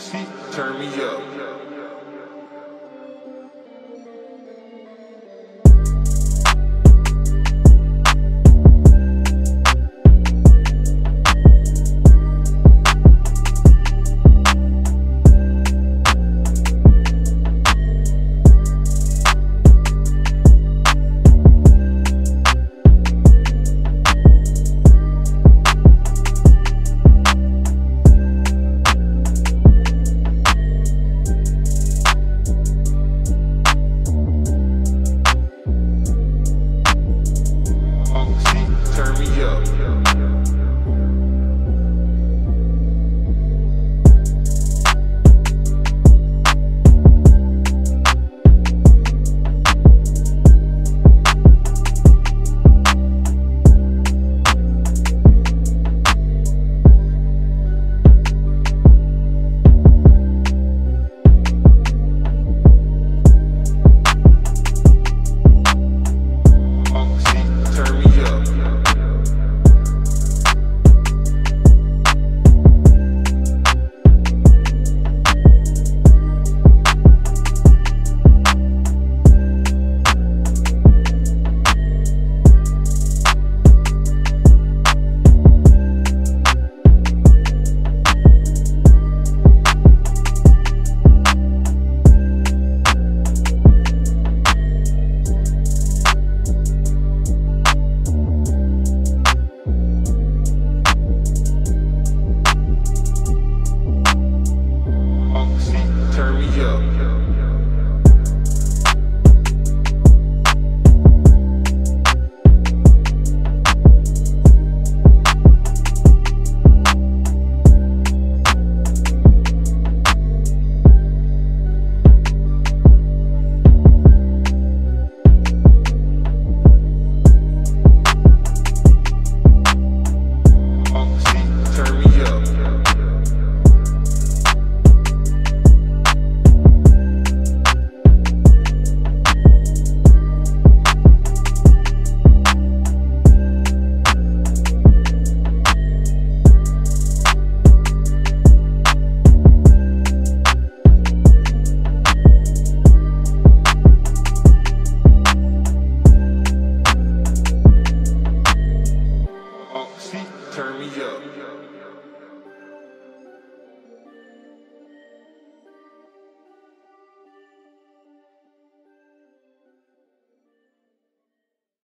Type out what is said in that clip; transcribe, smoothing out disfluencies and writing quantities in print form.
She turned me up. Turn me up.